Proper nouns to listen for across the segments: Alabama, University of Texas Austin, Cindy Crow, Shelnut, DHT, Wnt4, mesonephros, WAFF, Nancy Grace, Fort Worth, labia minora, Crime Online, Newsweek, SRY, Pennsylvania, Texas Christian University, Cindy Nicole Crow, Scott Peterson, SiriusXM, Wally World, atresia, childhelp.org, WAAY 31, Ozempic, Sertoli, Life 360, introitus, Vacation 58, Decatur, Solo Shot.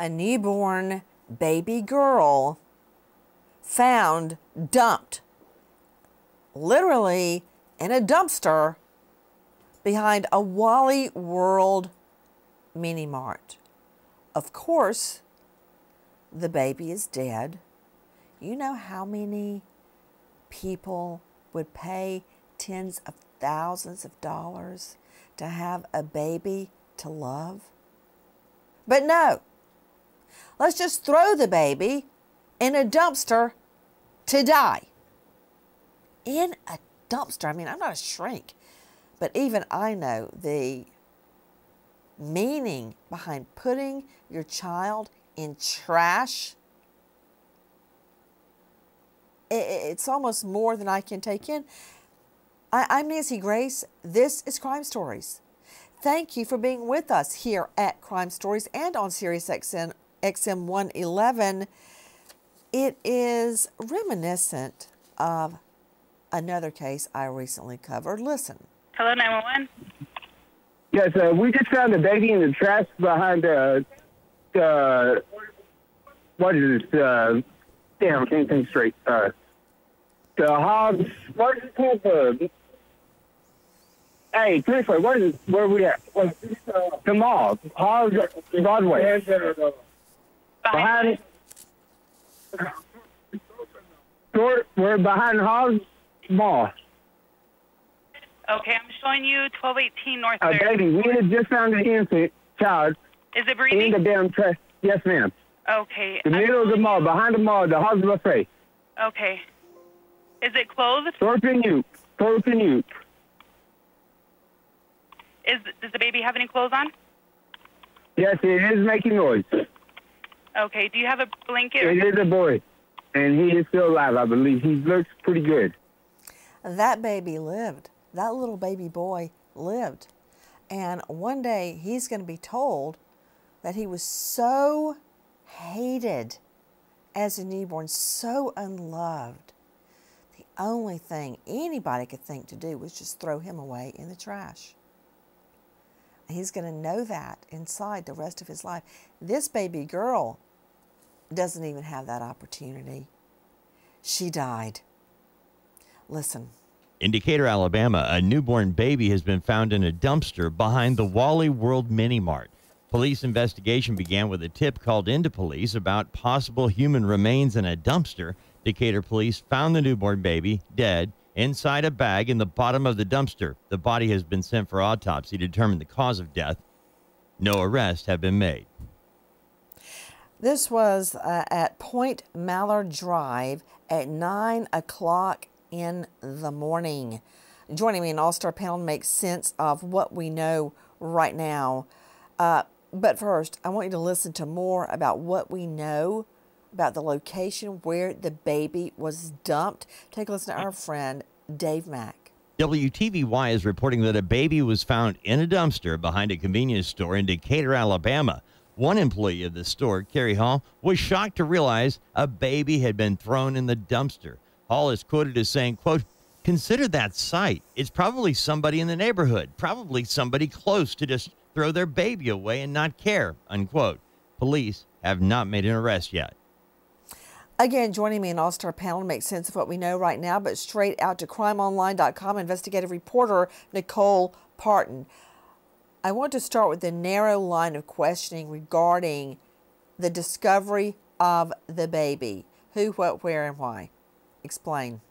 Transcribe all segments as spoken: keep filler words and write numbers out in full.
a newborn baby girl found dumped, literally in a dumpster behind a Wally World mini mart. Of course, the baby is dead. You know how many people would pay tens of thousands of dollars to have a baby to love? But no, let's just throw the baby in a dumpster to die. In a dumpster. I mean, I'm not a shrink, but even I know the meaning behind putting your child in trash. It's almost more than I can take in. I'm Nancy Grace. This is Crime Stories. Thank you for being with us here at Crime Stories and on SiriusXM one eleven. It is reminiscent of another case I recently covered. Listen. Hello, nine one one. Yes, uh, we just found a baby in the trash behind uh, uh what is it? Uh, damn, can't think straight. Uh, the Hobbs. What is it called? Uh, hey, seriously, what is it? Where are we at? What, uh, the mall, Hobbs Broadway. Behind. We're, we're behind Hobbs Mall. Okay, I'm showing you twelve eighteen North. Uh, baby, we had just found an infant child. Is it breathing? In the damn trash. Yes, ma'am. Okay. The middle I'm... of the mall, behind the mall, the house buffet. Okay. Is it closed? Thorpe and Ute. Thorpe and Ute. Is does the baby have any clothes on? Yes, it is making noise. Okay. Do you have a blanket? It is a boy, and he is still alive, I believe. He looks pretty good. That baby lived. That little baby boy lived. And one day he's going to be told that he was so hated as a newborn, so unloved. The only thing anybody could think to do was just throw him away in the trash. And he's going to know that inside the rest of his life. This baby girl doesn't even have that opportunity. She died. Listen. In Decatur, Alabama, a newborn baby has been found in a dumpster behind the Wally World Mini Mart. Police investigation began with a tip called into police about possible human remains in a dumpster. Decatur police found the newborn baby dead inside a bag in the bottom of the dumpster. The body has been sent for autopsy to determine the cause of death. No arrests have been made. This was uh, at Point Mallard Drive at nine o'clock in the morning. Joining me in All-Star Panel makes sense of what we know right now. Uh, but first, I want you to listen to more about what we know about the location where the baby was dumped. Take a listen to our friend Dave Mack. W T V Y is reporting that a baby was found in a dumpster behind a convenience store in Decatur, Alabama. One employee of the store, Carrie Hall, was shocked to realize a baby had been thrown in the dumpster. Hall is quoted as saying, quote, "Consider that sight. It's probably somebody in the neighborhood, probably somebody close to just throw their baby away and not care," unquote. Police have not made an arrest yet. Again, joining me in All-Star Panel to make sense of what we know right now, but straight out to crime online dot com, investigative reporter Nicole Parton. I want to start with the narrow line of questioning regarding the discovery of the baby. Who, what, where, and why? Explain.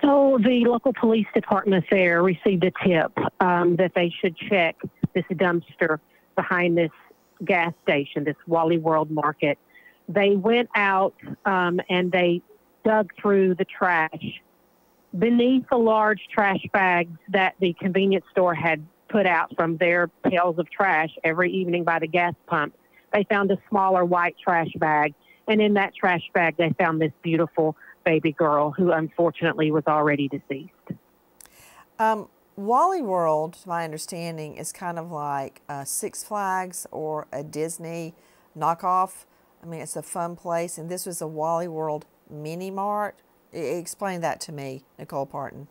So the local police department there received a tip um, that they should check this dumpster behind this gas station, this Wally World Market. They went out um, and they dug through the trash beneath the large trash bags that the convenience store had put out from their pails of trash every evening by the gas pump. They found a smaller white trash bag. And in that trash bag, they found this beautiful baby girl who, unfortunately, was already deceased. Um, Wally World, to my understanding, is kind of like uh, Six Flags or a Disney knockoff. I mean, it's a fun place, and this was a Wally World mini mart. Explain that to me, Nicole Parton.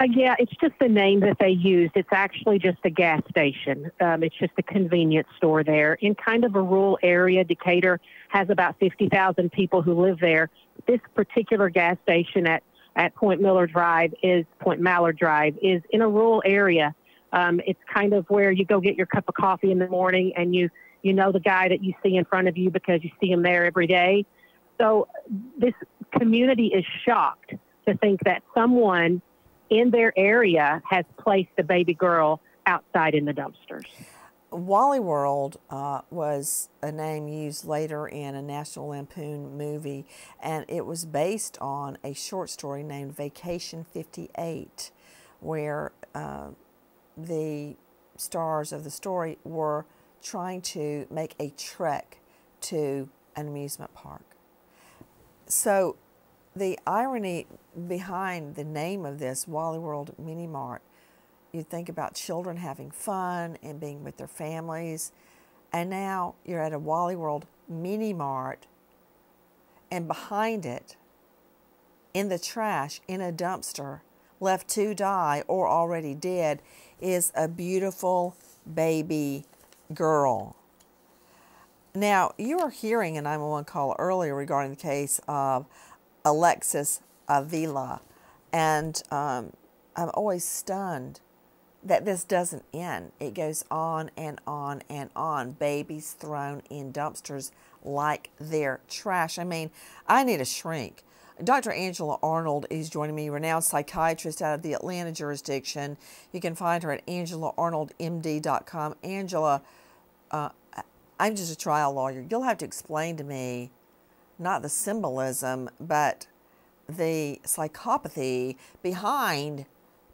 Uh, yeah, it's just the name that they used. It's actually just a gas station. Um, it's just a convenience store there in kind of a rural area. Decatur has about fifty thousand people who live there. This particular gas station at, at Point Mallard Drive is Point Mallard Drive is in a rural area. Um, it's kind of where you go get your cup of coffee in the morning, and you you know the guy that you see in front of you because you see him there every day. So this community is shocked to think that someone in their area has placed a baby girl outside in the dumpsters. Wally World uh, was a name used later in a National Lampoon movie, and it was based on a short story named Vacation fifty-eight, where uh, the stars of the story were trying to make a trek to an amusement park. So the irony behind the name of this, Wally World Mini Mart, you think about children having fun and being with their families, and now you're at a Wally World Mini Mart, and behind it, in the trash, in a dumpster, left to die or already dead, is a beautiful baby girl. Now, you were hearing an nine one one call earlier regarding the case of Alexis Avila, and um, I'm always stunned that this doesn't end. It goes on and on and on. Babies thrown in dumpsters like they're trash. I mean, I need a shrink. Doctor Angela Arnold is joining me, renowned psychiatrist out of the Atlanta jurisdiction. You can find her at Angela Arnold M D dot com. Angela, uh, I'm just a trial lawyer. You'll have to explain to me not the symbolism, but the psychopathy behind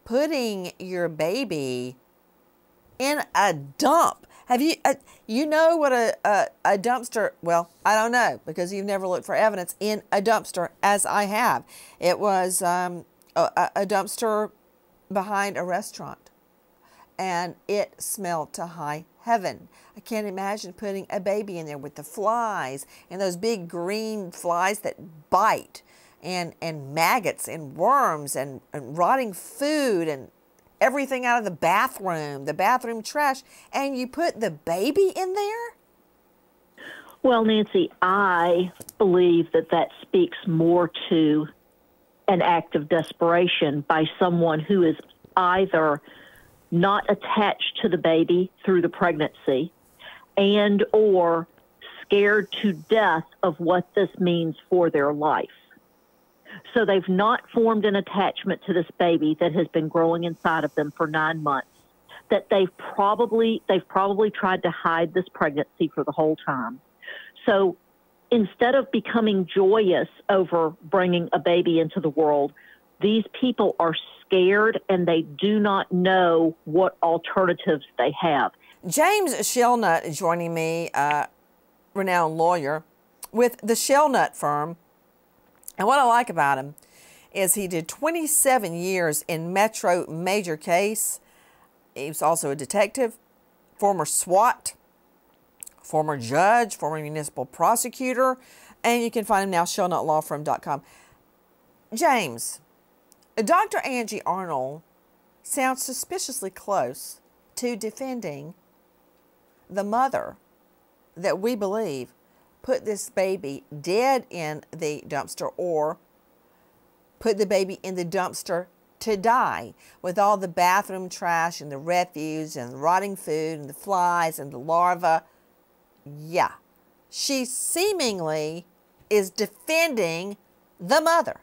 putting your baby in a dump. Have you, uh, you know what a, a, a dumpster, well, I don't know, because you've never looked for evidence in a dumpster as I have. It was um, a, a dumpster behind a restaurant, and it smelled to high heaven. I can't imagine putting a baby in there with the flies and those big green flies that bite, and, and maggots and worms and, and rotting food and everything out of the bathroom, the bathroom trash, and you put the baby in there? Well, Nancy, I believe that that speaks more to an act of desperation by someone who is either not attached to the baby through the pregnancy and or scared to death of what this means for their life. So they've not formed an attachment to this baby that has been growing inside of them for nine months, that they've probably, they've probably tried to hide this pregnancy for the whole time. So instead of becoming joyous over bringing a baby into the world, these people are scared, and they do not know what alternatives they have. James Shelnut joining me, uh, renowned lawyer, with the Shelnut firm. And what I like about him is he did twenty-seven years in Metro major case. He was also a detective, former SWAT, former judge, former municipal prosecutor, and you can find him now, Shelnut law firm dot com. James, Doctor Angie Arnold sounds suspiciously close to defending the mother that we believe put this baby dead in the dumpster, or put the baby in the dumpster to die, with all the bathroom trash and the refuse and the rotting food and the flies and the larvae. Yeah, she seemingly is defending the mother.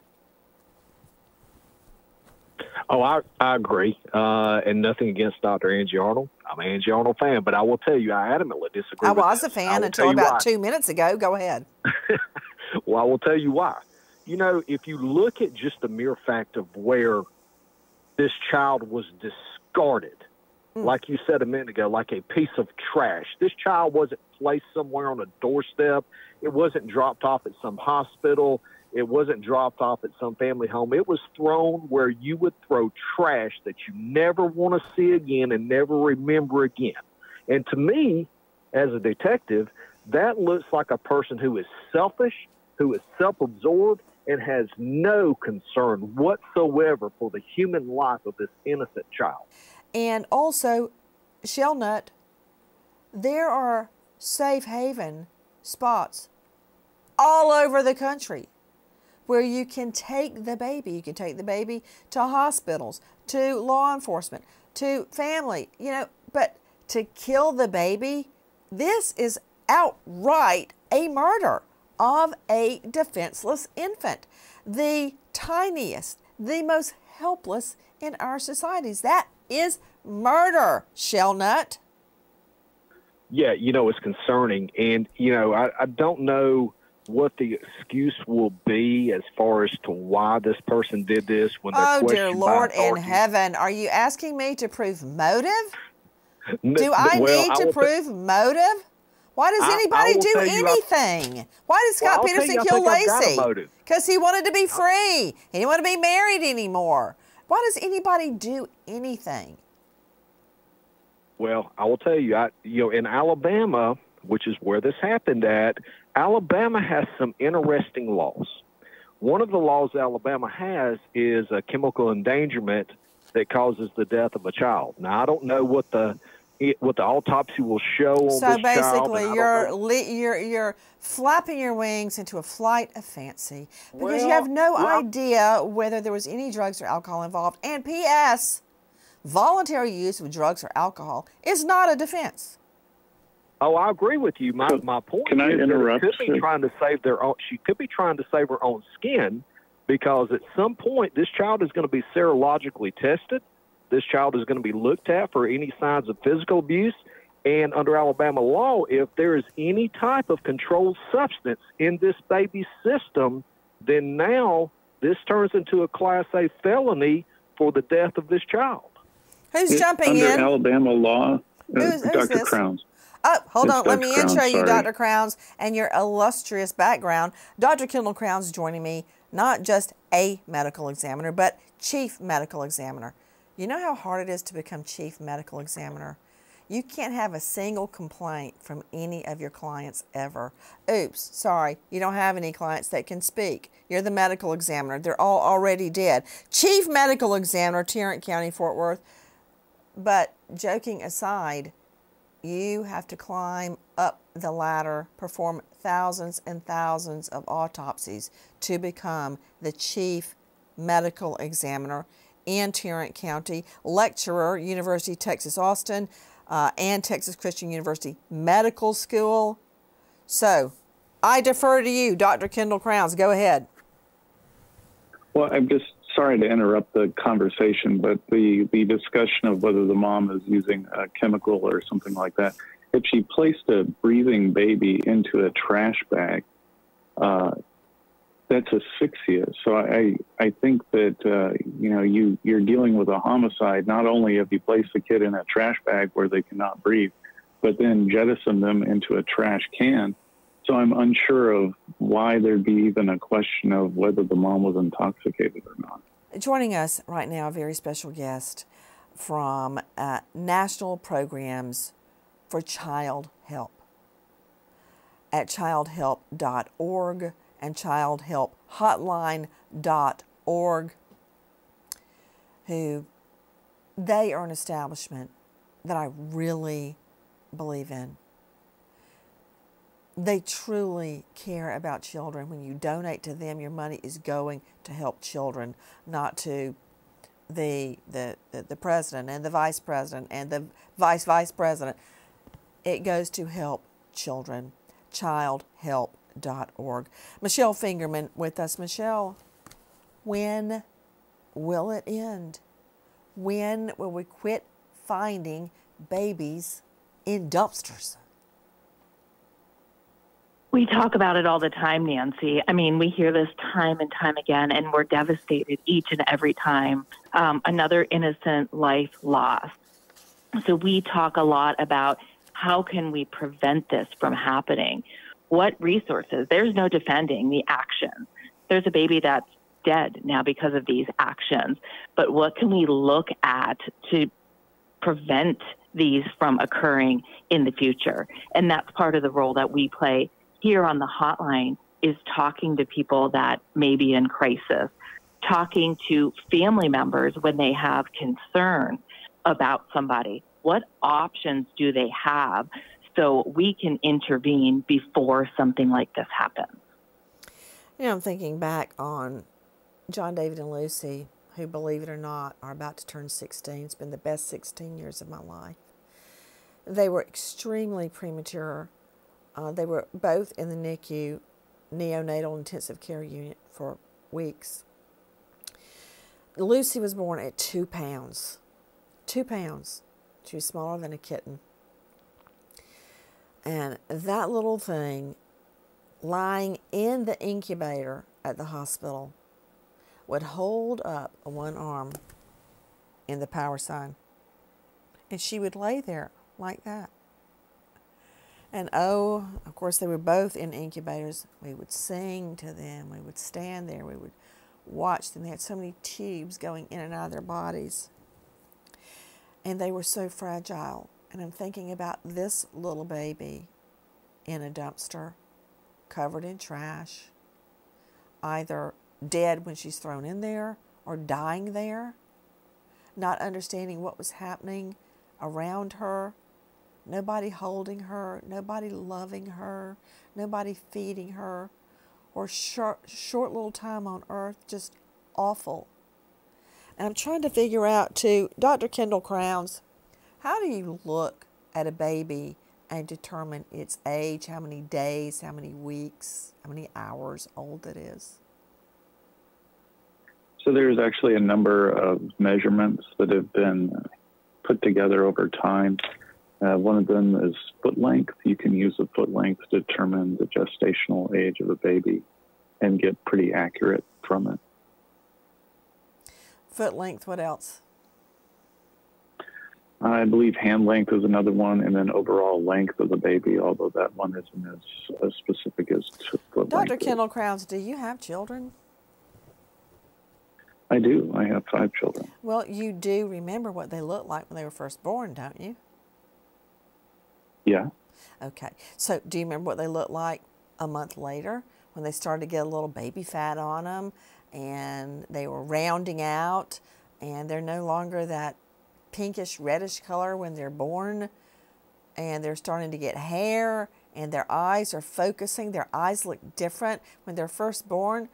Oh, I, I agree, uh, and nothing against Doctor Angie Arnold. I'm an Angie Arnold fan, but I will tell you, I adamantly disagree. I was a fan until about two minutes ago. Go ahead. Well, I will tell you why. You know, if you look at just the mere fact of where this child was discarded, mm. like you said a minute ago, like a piece of trash. This child wasn't placed somewhere on a doorstep. It wasn't dropped off at some hospital. It wasn't dropped off at some family home. It was thrown where you would throw trash that you never want to see again and never remember again. And to me, as a detective, that looks like a person who is selfish, who is self-absorbed, and has no concern whatsoever for the human life of this innocent child. And also, Shelnut, there are safe haven spots all over the country where you can take the baby. You can take the baby to hospitals, to law enforcement, to family, you know, but to kill the baby, this is outright a murder of a defenseless infant, the tiniest, the most helpless in our societies. That is murder, Shelnut. Yeah, you know, it's concerning. And, you know, I, I don't know what the excuse will be as far as to why this person did this. When oh, dear Lord in heaven, are you asking me to prove motive? No, do I well, need I to prove motive? Why does anybody I, I do anything? I, Why did Scott well, Peterson kill Lacey? Because he wanted to be free. He didn't want to be married anymore. Why does anybody do anything? Well, I will tell you, I, you know, in Alabama, which is where this happened at, Alabama has some interesting laws. One of the laws Alabama has is a chemical endangerment that causes the death of a child. Now, I don't know what the It, what the autopsy will show on so this basically child, you're le you're you're flapping your wings into a flight of fancy because well, you have no well, idea whether there was any drugs or alcohol involved. And P S voluntary use of drugs or alcohol is not a defense. Oh, I agree with you. My my point Can is I interrupt? That it could be trying to save their own. She could be trying to save her own skin, because at some point this child is going to be serologically tested. This child is going to be looked at for any signs of physical abuse. And under Alabama law, if there is any type of controlled substance in this baby's system, then now this turns into a Class A felony for the death of this child. Who's it's jumping under in? Under Alabama law, uh, who's, who's Doctor This? Crowns. Oh, hold it's on. Let me Crowns, intro you, sorry. Doctor Crowns, and your illustrious background. Doctor Kendall Crowns joining me, not just a medical examiner, but chief medical examiner. You know how hard it is to become chief medical examiner? You can't have a single complaint from any of your clients ever. Oops, sorry, you don't have any clients that can speak. You're the medical examiner. They're all already dead. Chief medical examiner, Tarrant County, Fort Worth. But joking aside, you have to climb up the ladder, perform thousands and thousands of autopsies to become the chief medical examiner in Tarrant County, lecturer, University of Texas Austin, uh, and Texas Christian University Medical School. So I defer to you, Doctor Kendall Crowns. Go ahead. Well, I'm just sorry to interrupt the conversation, but the, the discussion of whether the mom is using a chemical or something like that, if she placed a breathing baby into a trash bag, uh, that's asphyxia. So I, I think that, uh, you know, you, you're dealing with a homicide. Not only have you placed the kid in a trash bag where they cannot breathe, but then jettisoned them into a trash can. So I'm unsure of why there'd be even a question of whether the mom was intoxicated or not. Joining us right now, a very special guest from uh, National Programs for Child Help at child help dot org. And child help hotline dot org, who they are an establishment that I really believe in. They truly care about children. When you donate to them, your money is going to help children, not to the the, the, the president and the vice president and the vice vice president. It goes to help children. child help dot org. Michelle Fingerman with us. Michelle, when will it end? When will we quit finding babies in dumpsters? We talk about it all the time, Nancy. I mean, we hear this time and time again, and we're devastated each and every time. Um, another innocent life lost. So we talk a lot about how can we prevent this from happening? What resources? There's no defending the actions. There's a baby that's dead now because of these actions. But what can we look at to prevent these from occurring in the future? And that's part of the role that we play here on the hotline is talking to people that may be in crisis, talking to family members when they have concern about somebody. What options do they have so we can intervene before something like this happens? You know, I'm thinking back on John, David, and Lucy, who, believe it or not, are about to turn sixteen. It's been the best sixteen years of my life. They were extremely premature. Uh, they were both in the NICU, neonatal intensive care unit, for weeks. Lucy was born at two pounds. Two pounds. She was smaller than a kitten. And that little thing, lying in the incubator at the hospital, would hold up one arm in the power sign. And she would lay there like that. And oh, of course, they were both in incubators. We would sing to them. We would stand there. We would watch them. They had so many tubes going in and out of their bodies. And they were so fragile. And I'm thinking about this little baby in a dumpster, covered in trash, either dead when she's thrown in there or dying there, not understanding what was happening around her, nobody holding her, nobody loving her, nobody feeding her, or short, short little time on earth, just awful. And I'm trying to figure out, too, Doctor Kendall Crowns, how do you look at a baby and determine its age, how many days, how many weeks, how many hours old it is? So there's actually a number of measurements that have been put together over time. Uh, one of them is foot length. You can use the foot length to determine the gestational age of a baby and get pretty accurate from it. Foot length, what else? I believe hand length is another one, and then overall length of the baby, although that one isn't as, as specific as foot length. Doctor Kendall Crowns, do you have children? I do. I have five children. Well, you do remember what they looked like when they were first born, don't you? Yeah. Okay. So do you remember what they looked like a month later when they started to get a little baby fat on them and they were rounding out and they're no longer that pinkish reddish color when they're born and they're starting to get hair and their eyes are focusing. Their eyes look different when they're first born.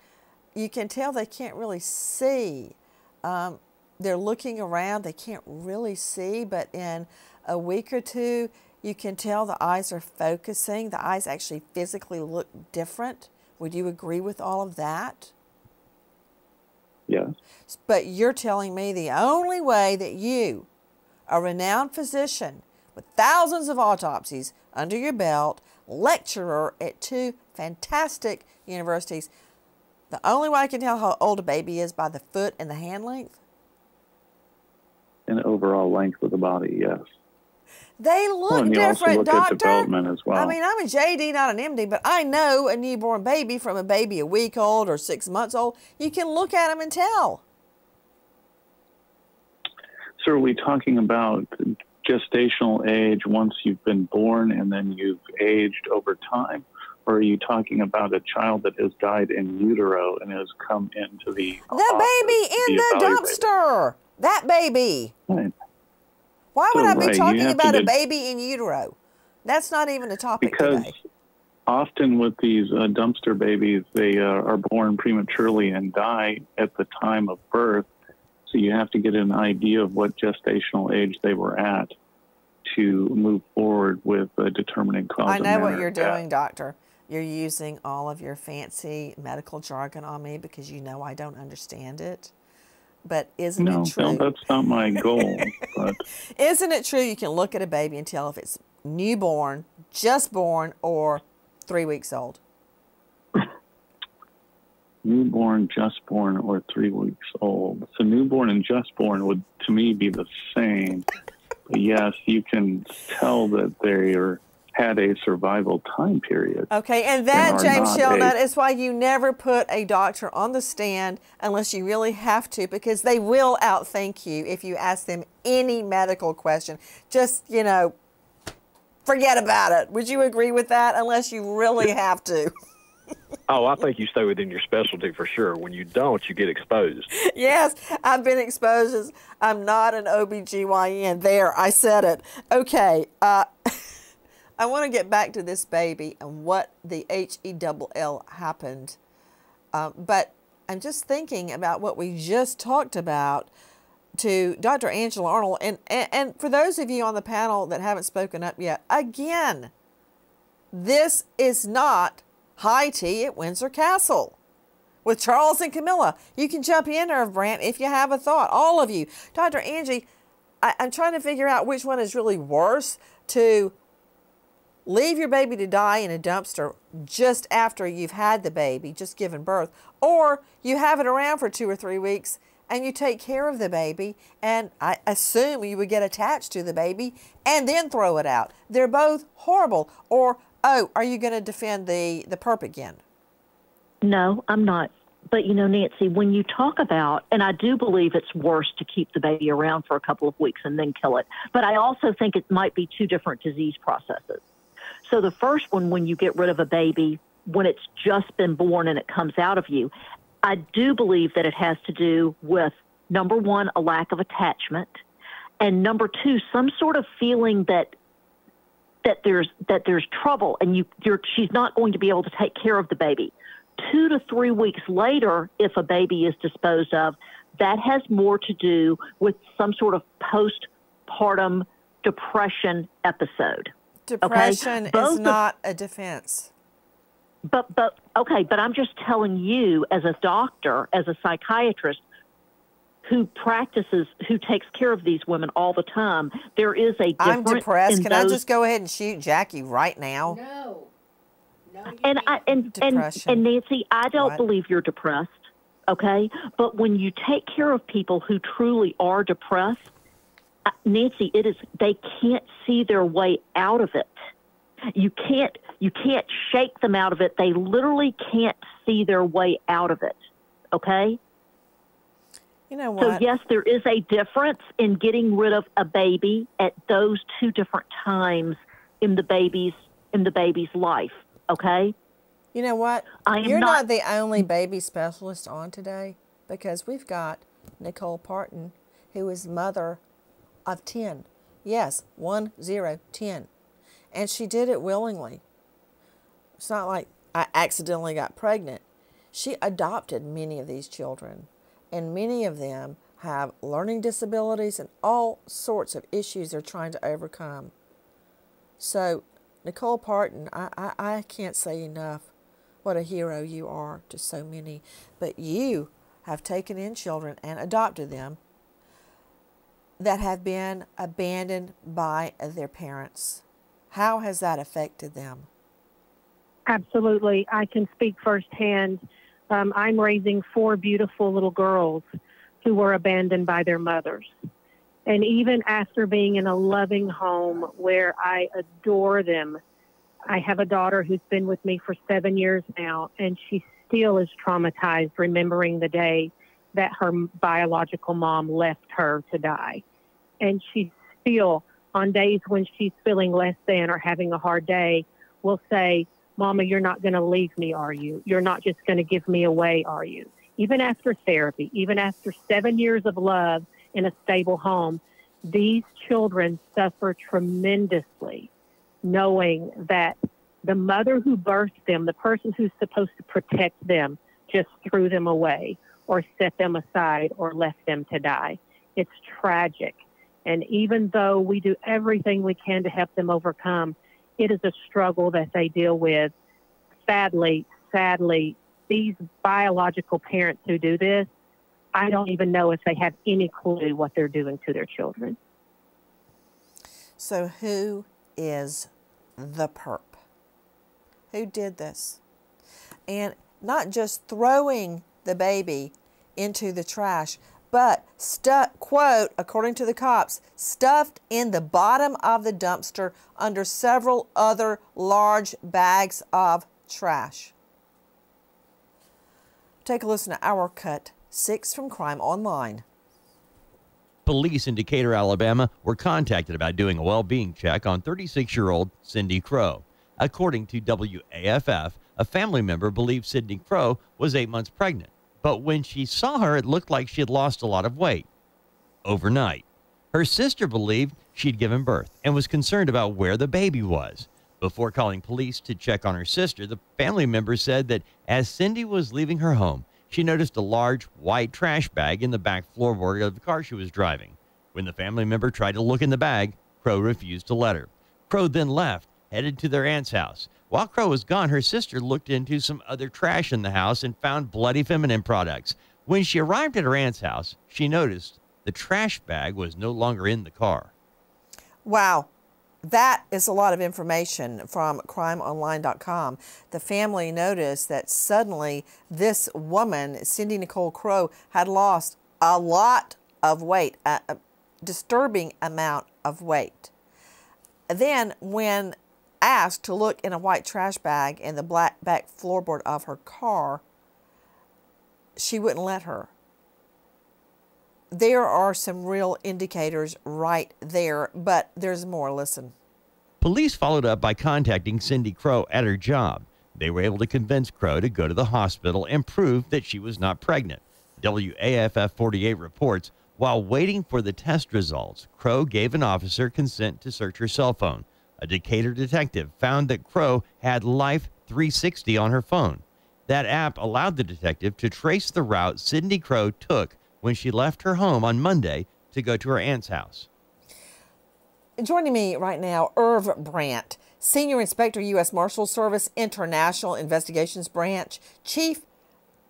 You can tell they can't really see. Um, they're looking around. They can't really see, but in a week or two, you can tell the eyes are focusing. The eyes actually physically look different. Would you agree with all of that? Yes. But you're telling me the only way that you, a renowned physician with thousands of autopsies under your belt, lecturer at two fantastic universities, the only way I can tell how old a baby is by the foot and the hand length? And overall length of the body, yes. They look well, and you different, also look doctor. At development as well. I mean, I'm a J D, not an M D, but I know a newborn baby from a baby a week old or six months old. You can look at them and tell. So are we talking about gestational age once you've been born and then you've aged over time? Or are you talking about a child that has died in utero and has come into the... That baby in the dumpster! That baby! Right. Why would so, I be right. talking about a baby in utero? That's not even a topic because today. Because often with these uh, dumpster babies, they uh, are born prematurely and die at the time of birth. So you have to get an idea of what gestational age they were at to move forward with uh, determining cause. I know what you're doing, Doctor. You're using all of your fancy medical jargon on me because you know I don't understand it. But isn't no, it true? No, that's not my goal. But. Isn't it true you can look at a baby and tell if it's newborn, just born, or three weeks old? Newborn, just born, or three weeks old. So newborn and just born would, to me, be the same. But yes, you can tell that they are... had a survival time period. Okay, and that, and James Shelnut, is why you never put a doctor on the stand unless you really have to, because they will outthink you if you ask them any medical question. Just, you know, forget about it. Would you agree with that unless you really have to? Oh, I think you stay within your specialty for sure. When you don't, you get exposed. Yes, I've been exposed as I'm not an O B G Y N. There, I said it. Okay, uh, I want to get back to this baby and what the H E L L happened. Uh, but I'm just thinking about what we just talked about to Doctor Angela Arnold. And, and, and for those of you on the panel that haven't spoken up yet, again, this is not High Tea at Windsor Castle with Charles and Camilla. You can jump in, Irv Brandt, if you have a thought. All of you. Doctor Angie, I, I'm trying to figure out which one is really worse, to leave your baby to die in a dumpster just after you've had the baby, just given birth, or you have it around for two or three weeks and you take care of the baby, and I assume you would get attached to the baby and then throw it out. They're both horrible. Or, oh, are you going to defend the, the perp again? No, I'm not. But, you know, Nancy, when you talk about, and I do believe it's worse to keep the baby around for a couple of weeks and then kill it. But I also think it might be two different disease processes. So the first one, when you get rid of a baby, when it's just been born and it comes out of you, I do believe that it has to do with, number one, a lack of attachment, and number two, some sort of feeling that that there's that there's trouble and you you're she's not going to be able to take care of the baby. Two to three weeks later, if a baby is disposed of, that has more to do with some sort of postpartum depression episode. Depression okay? is not a defense. But, but, okay, but I'm just telling you, as a doctor, as a psychiatrist who practices, who takes care of these women all the time, there is a difference. I'm depressed. Can those... I just go ahead and shoot Jackie right now? No. No, you and, I, and, and, and Nancy, I don't what? believe you're depressed, okay? But when you take care of people who truly are depressed, Nancy, it is, they can't see their way out of it. You can't you can't shake them out of it. They literally can't see their way out of it. Okay? You know what? So yes, there is a difference in getting rid of a baby at those two different times in the baby's in the baby's life. Okay? You know what? I am You're not, not the only baby specialist on today, because we've got Nicole Parton, who is mother of ten. Yes, one, zero, ten. And she did it willingly. It's not like I accidentally got pregnant. She adopted many of these children, and many of them have learning disabilities and all sorts of issues they're trying to overcome. So, Nicole Parton, I, I, I can't say enough what a hero you are to so many. But you have taken in children and adopted them that have been abandoned by their parents. How has that affected them? Absolutely. I can speak firsthand. Um, I'm raising four beautiful little girls who were abandoned by their mothers. And even after being in a loving home where I adore them, I have a daughter who's been with me for seven years now, and she still is traumatized remembering the day that her biological mom left her to die. And she's still, on days when she's feeling less than or having a hard day, will say, "Mama, you're not going to leave me, are you? You're not just going to give me away, are you?" Even after therapy, even after seven years of love in a stable home, these children suffer tremendously knowing that the mother who birthed them, the person who's supposed to protect them, just threw them away or set them aside or left them to die. It's tragic. And even though we do everything we can to help them overcome, it is a struggle that they deal with. Sadly, sadly, these biological parents who do this, I don't even know if they have any clue what they're doing to their children. So who is the perp? Who did this? And not just throwing the baby into the trash, but, stuck, quote, according to the cops, stuffed in the bottom of the dumpster under several other large bags of trash. Take a listen to our cut, six from Crime Online. Police in Decatur, Alabama, were contacted about doing a well-being check on thirty-six-year-old Cindy Crow. According to W A F F, a family member believed Cindy Crow was eight months pregnant, but when she saw her, it looked like she had lost a lot of weight overnight. Her sister believed she'd given birth and was concerned about where the baby was. Before calling police to check on her sister, the family member said that as Cindy was leaving her home, she noticed a large white trash bag in the back floorboard of the car she was driving. When the family member tried to look in the bag, Crow refused to let her. Crow then left, headed to their aunt's house. While Crow was gone, her sister looked into some other trash in the house and found bloody feminine products. When she arrived at her aunt's house, she noticed the trash bag was no longer in the car. Wow. That is a lot of information from crime online dot com. The family noticed that suddenly this woman, Cindy Nicole Crow, had lost a lot of weight, a, a disturbing amount of weight. Then when asked to look in a white trash bag in the black back floorboard of her car, she wouldn't let her. There are some real indicators right there, but there's more. Listen. Police followed up by contacting Cindy Crow at her job. They were able to convince Crow to go to the hospital and prove that she was not pregnant. W A F F forty-eight reports, while waiting for the test results, Crow gave an officer consent to search her cell phone. A Decatur detective found that Crow had Life three sixty on her phone. That app allowed the detective to trace the route Cindy Crow took when she left her home on Monday to go to her aunt's house. Joining me right now, Irv Brandt, Senior Inspector, U S Marshals Service, International Investigations Branch, Chief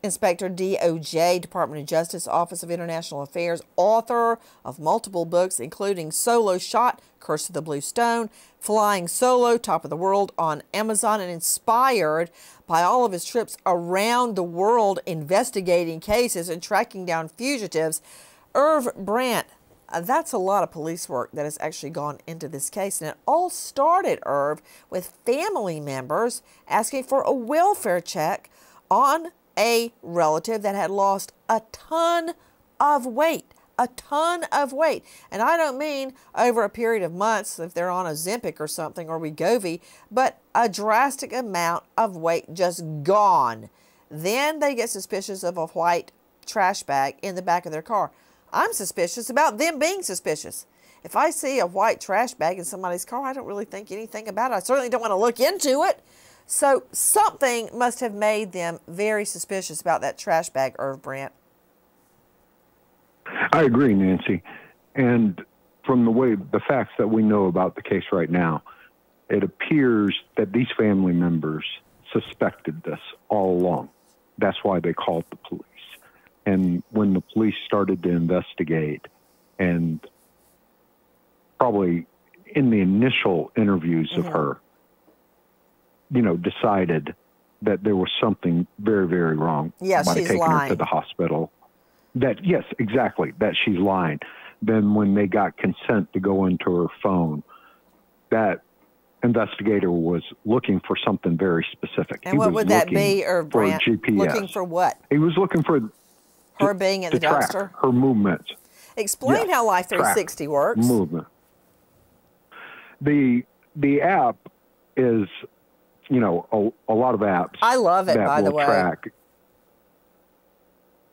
Inspector, D O J, Department of Justice, Office of International Affairs, author of multiple books, including Solo Shot, Curse of the Blue Stone, Flying Solo, Top of the World on Amazon, and inspired by all of his trips around the world investigating cases and tracking down fugitives. Irv Brandt, uh, that's a lot of police work that has actually gone into this case. And it all started, Irv, with family members asking for a welfare check on a relative that had lost a ton of weight. A ton of weight. And I don't mean over a period of months if they're on Ozempic or something or Wegovy, but a drastic amount of weight just gone. Then they get suspicious of a white trash bag in the back of their car. I'm suspicious about them being suspicious. If I see a white trash bag in somebody's car, I don't really think anything about it. I certainly don't want to look into it. So something must have made them very suspicious about that trash bag, Irv Brandt. I agree, Nancy. And from the way the facts that we know about the case right now, it appears that these family members suspected this all along. That's why they called the police. And when the police started to investigate, and probably in the initial interviews mm-hmm. of her, you know, decided that there was something very, very wrong yeah, by taking lying. her to the hospital. That, yes, exactly, that she's lying. Then when they got consent to go into her phone, that investigator was looking for something very specific. And he what was would that be, Irv Brandt? G P S. Looking for what? He was looking for her to, being at the dumpster? Her movements. Explain yes, how Life three sixty works. Movement. The, the app is, you know, a, a lot of apps. I love it, that by will the way. Track.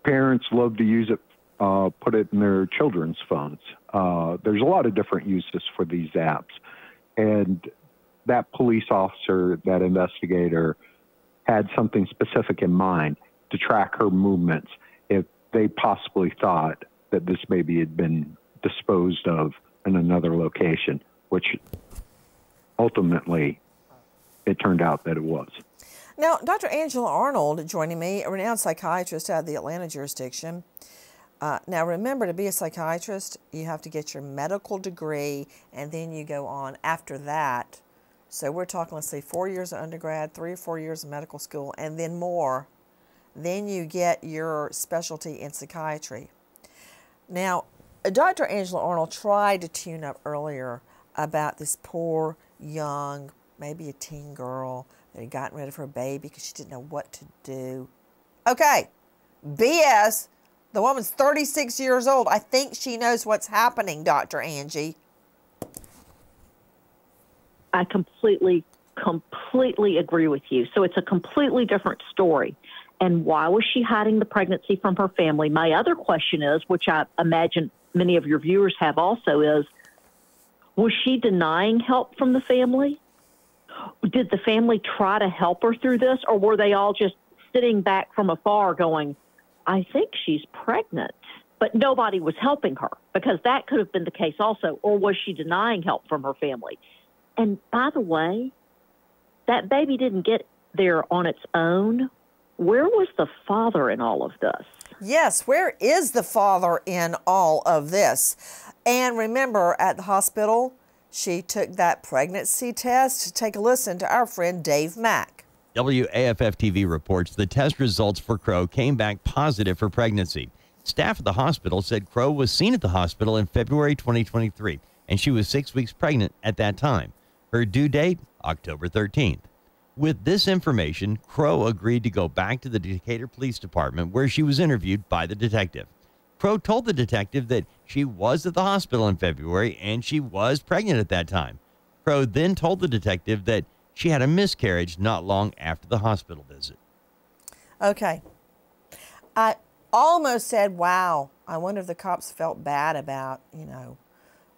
Parents love to use it, uh, put it in their children's phones. Uh, there's a lot of different uses for these apps. And that police officer, that investigator, had something specific in mind to track her movements if they possibly thought that this baby had been disposed of in another location, which ultimately it turned out that it was. Now, Doctor Angela Arnold joining me, a renowned psychiatrist out of the Atlanta jurisdiction. Uh, now, remember, to be a psychiatrist, you have to get your medical degree, and then you go on after that. So we're talking, let's see, four years of undergrad, three or four years of medical school, and then more. Then you get your specialty in psychiatry. Now, Doctor Angela Arnold tried to tune up earlier about this poor, young, maybe a teen girl, that had gotten rid of her baby because she didn't know what to do. Okay, B S. The woman's thirty-six years old. I think she knows what's happening, Doctor Angie. I completely completely agree with you. So it's a completely different story. And why was she hiding the pregnancy from her family? My other question is, which I imagine many of your viewers have also, is, was she denying help from the family? Did the family try to help her through this, or were they all just sitting back from afar going, I think she's pregnant, but nobody was helping her? Because that could have been the case also. Or was she denying help from her family? And by the way, that baby didn't get there on its own. Where was the father in all of this? Yes, where is the father in all of this? And remember, at the hospital, she took that pregnancy test. Take a listen to our friend Dave Mack. W A F F T V reports the test results for Crow came back positive for pregnancy. Staff at the hospital said Crow was seen at the hospital in February twenty twenty-three, and she was six weeks pregnant at that time. Her due date, October thirteenth. With this information, Crow agreed to go back to the Decatur Police Department, where she was interviewed by the detective. Crow told the detective that she was at the hospital in February and she was pregnant at that time. Crow then told the detective that she had a miscarriage not long after the hospital visit. Okay. I almost said, wow, I wonder if the cops felt bad about, you know,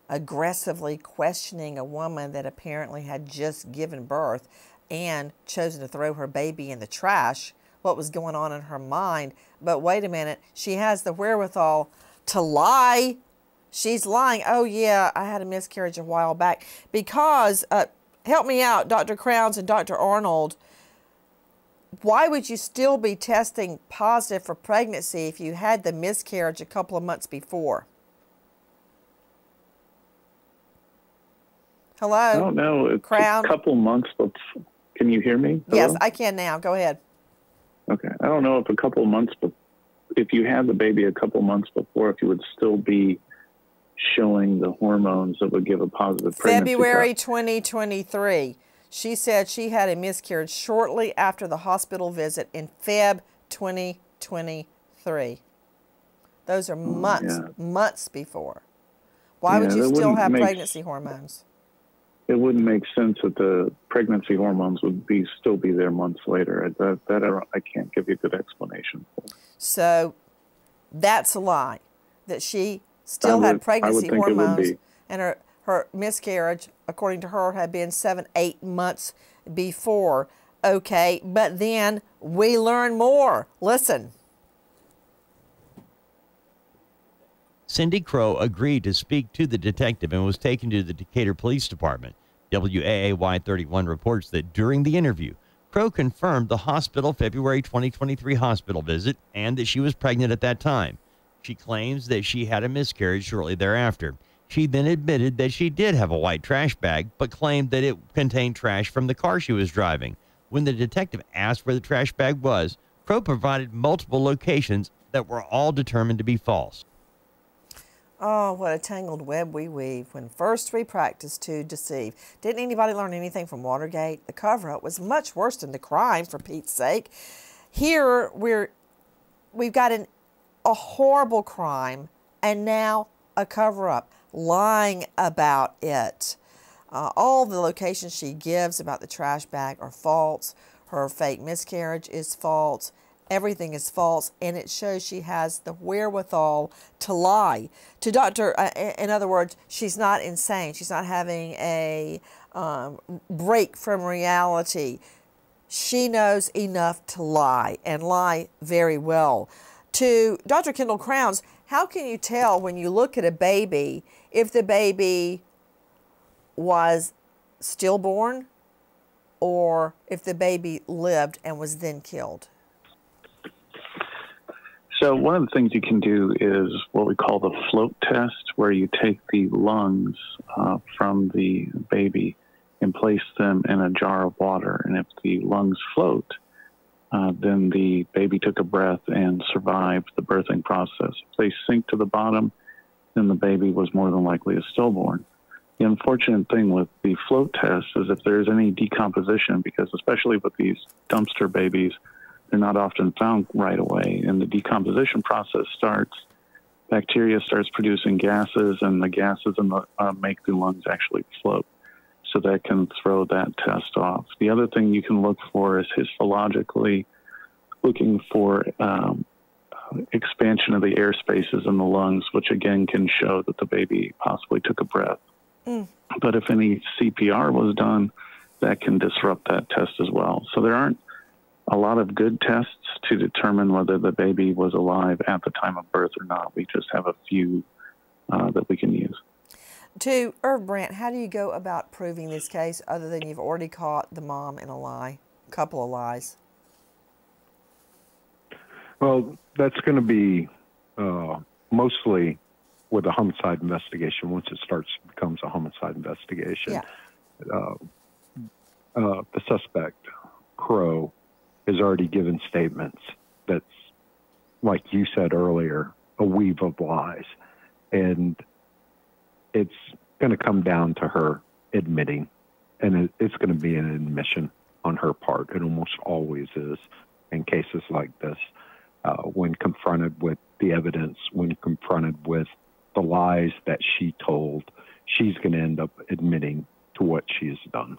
aggressively questioning a woman that apparently had just given birth and chosen to throw her baby in the trash, what was going on in her mind. But wait a minute, she has the wherewithal to lie. She's lying. Oh, yeah, I had a miscarriage a while back. Because, uh, help me out, Doctor Crowns and Doctor Arnold, why would you still be testing positive for pregnancy if you had the miscarriage a couple of months before? Hello? I don't know. It's Crown. A couple months before. Can you hear me? Hello? Yes, I can now. Go ahead. Okay. I don't know if a couple months, be if you had the baby a couple months before, if you would still be showing the hormones that would give a positive pregnancy. February twenty twenty-three. She said she had a miscarriage shortly after the hospital visit in February twenty twenty-three. Those are months, oh, yeah. months before. Why yeah, would you still have pregnancy hormones? It wouldn't make sense that the pregnancy hormones would be still be there months later. That, that I, don't, I can't give you a good explanation for. So that's a lie, that she still would, had pregnancy hormones, and her, her miscarriage, according to her, had been seven, eight months before. Okay, but then we learn more. Listen. Cindy Crow agreed to speak to the detective and was taken to the Decatur Police Department. W A A Y thirty-one reports that during the interview, Crow confirmed the hospital February twenty twenty-three hospital visit and that she was pregnant at that time. She claims that she had a miscarriage shortly thereafter. She then admitted that she did have a white trash bag, but claimed that it contained trash from the car she was driving. When the detective asked where the trash bag was, Crow provided multiple locations that were all determined to be false. Oh, what a tangled web we weave when first we practice to deceive. Didn't anybody learn anything from Watergate? The cover-up was much worse than the crime, for Pete's sake. Here, we're, we've got an, a horrible crime and now a cover-up, lying about it. Uh, all the locations she gives about the trash bag are false. Her fake miscarriage is false. Everything is false, and it shows she has the wherewithal to lie. To Doctor, uh, in other words, she's not insane. She's not having a um, break from reality. She knows enough to lie, and lie very well. To Doctor Kendall Crowns, how can you tell when you look at a baby if the baby was stillborn or if the baby lived and was then killed? So one of the things you can do is what we call the float test, where you take the lungs uh, from the baby and place them in a jar of water. And if the lungs float, uh, then the baby took a breath and survived the birthing process. If they sink to the bottom, then the baby was more than likely a stillborn. The unfortunate thing with the float test is if there's any decomposition, because especially with these dumpster babies, they're not often found right away, and the decomposition process starts. Bacteria starts producing gases, and the gases in the, uh, make the lungs actually float. so that can throw that test off. The other thing you can look for is histologically looking for um, expansion of the air spaces in the lungs, which again can show that the baby possibly took a breath. Mm. But if any C P R was done, that can disrupt that test as well. So there aren't a lot of good tests to determine whether the baby was alive at the time of birth or not. We just have a few uh, that we can use. To Irv Brandt, how do you go about proving this case other than you've already caught the mom in a lie, a couple of lies? Well, that's going to be uh, mostly with a homicide investigation. Once it starts, it becomes a homicide investigation. Yeah. Uh, uh, the suspect, Crow, has already given statements that's, like you said earlier, a weave of lies. And it's going to come down to her admitting, and it, it's going to be an admission on her part. It almost always is in cases like this. Uh, when confronted with the evidence, when confronted with the lies that she told, she's going to end up admitting to what she's done.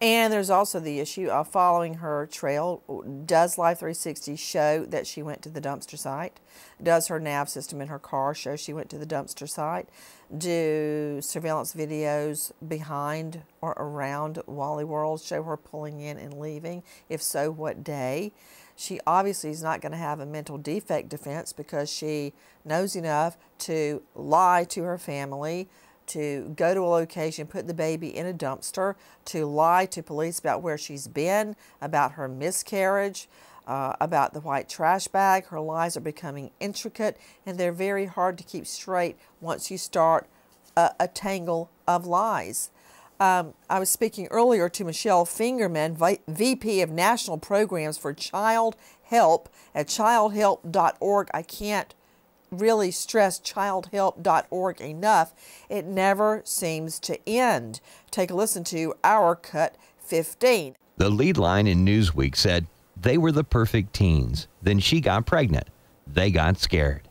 And there's also the issue of following her trail. Does Life three sixty show that she went to the dumpster site? Does her nav system in her car show she went to the dumpster site? Do surveillance videos behind or around Wally World show her pulling in and leaving? If so, what day? She obviously is not going to have a mental defect defense because she knows enough to lie to her family, to go to a location, put the baby in a dumpster, to lie to police about where she's been, about her miscarriage, uh, about the white trash bag. Her lies are becoming intricate, and they're very hard to keep straight once you start a, a tangle of lies. Um, I was speaking earlier to Michelle Fingerman, V P of National Programs for Child Help at child help dot org. I can't really stress child help dot org enough. It never seems to end. Take a listen to our Cut fifteen. The lead line in Newsweek said, "They were the perfect teens. Then she got pregnant. They got scared."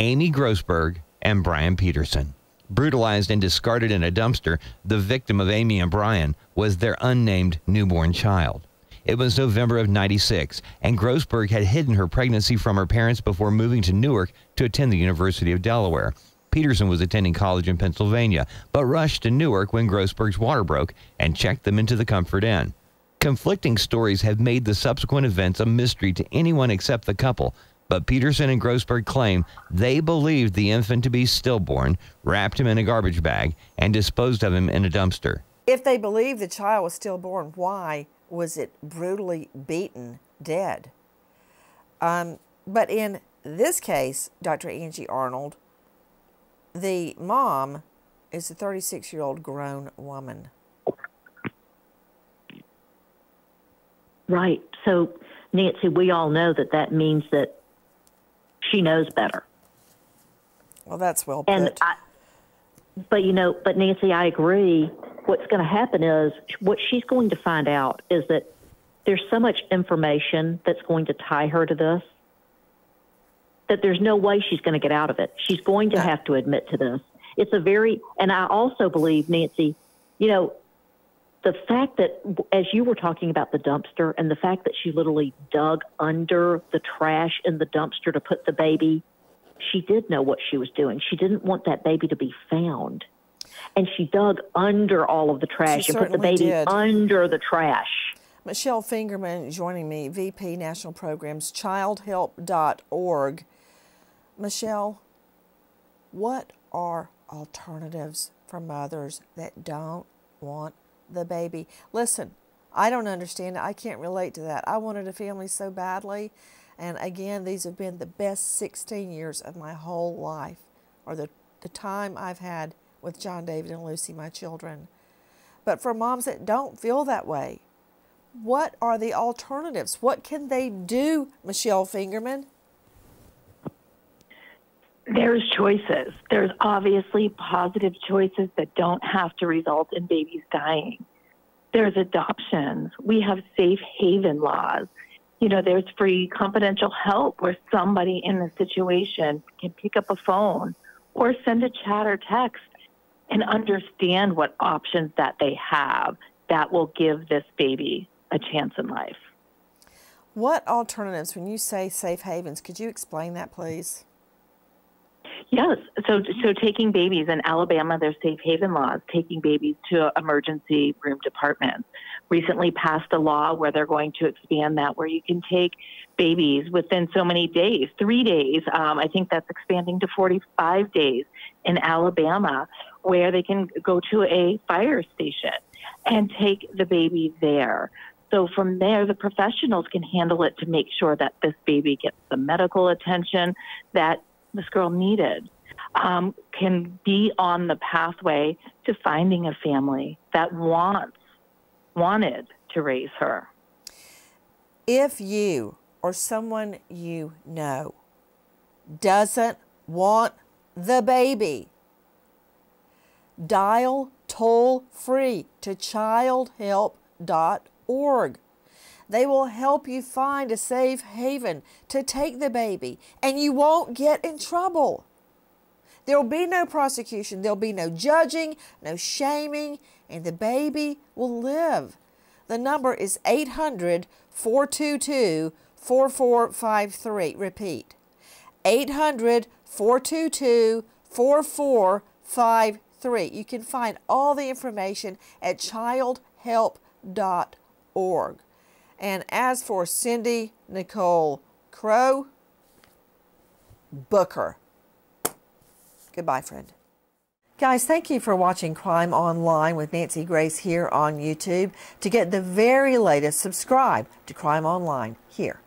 Amy Grossberg and Brian Peterson. Brutalized and discarded in a dumpster, the victim of Amy and Brian was their unnamed newborn child. It was November of ninety-six, and Grossberg had hidden her pregnancy from her parents before moving to Newark to attend the University of Delaware. Peterson was attending college in Pennsylvania, but rushed to Newark when Grossberg's water broke and checked them into the Comfort Inn. Conflicting stories have made the subsequent events a mystery to anyone except the couple, but Peterson and Grossberg claim they believed the infant to be stillborn, wrapped him in a garbage bag, and disposed of him in a dumpster. If they believed the child was stillborn, why was it brutally beaten dead? Um, but in this case, Doctor Angie Arnold, the mom is a thirty-six-year-old grown woman. Right. So, Nancy, we all know that that means that she knows better. Well, that's well put. And I, but, you know, but, Nancy, I agree. What's going to happen is what she's going to find out is that there's so much information that's going to tie her to this that there's no way she's going to get out of it. She's going to have to admit to this. It's a very, and I also believe, Nancy, you know, the fact that as you were talking about the dumpster and the fact that she literally dug under the trash in the dumpster to put the baby, she did know what she was doing. She didn't want that baby to be found. And she dug under all of the trash and put the baby did. under the trash. Michelle Fingerman joining me, V P National Programs, child help dot org. Michelle, what are alternatives for mothers that don't want the baby? Listen, I don't understand it. I can't relate to that. I wanted a family so badly. And again, these have been the best sixteen years of my whole life, or the, the time I've had with John, David, and Lucy, my children. But for moms that don't feel that way, what are the alternatives? What can they do, Michelle Fingerman? There's choices. There's obviously positive choices that don't have to result in babies dying. There's adoptions. We have safe haven laws. You know, there's free confidential help where somebody in the situation can pick up a phone or send a chat or text and understand what options that they have that will give this baby a chance in life. What alternatives, when you say safe havens, could you explain that, please? Yes. So, so taking babies in Alabama, there's safe haven laws, taking babies to emergency room departments. Recently passed a law where they're going to expand that, where you can take babies within so many days, three days. Um, I think that's expanding to forty-five days in Alabama, where they can go to a fire station and take the baby there. So from there, the professionals can handle it to make sure that this baby gets the medical attention that this girl needed, um, can be on the pathway to finding a family that wants, wanted to raise her. If you or someone you know doesn't want the baby, dial toll free to child help dot org. They will help you find a safe haven to take the baby, and you won't get in trouble. There'll be no prosecution. There'll be no judging, no shaming, and the baby will live. The number is eight hundred, four two two, four four five three. Repeat, eight hundred, four two two, four four five three. You can find all the information at child help dot org. And as for Cindy Nicole Crow, book her. Goodbye, friend. Guys, thank you for watching Crime Online with Nancy Grace here on YouTube. To get the very latest, subscribe to Crime Online here.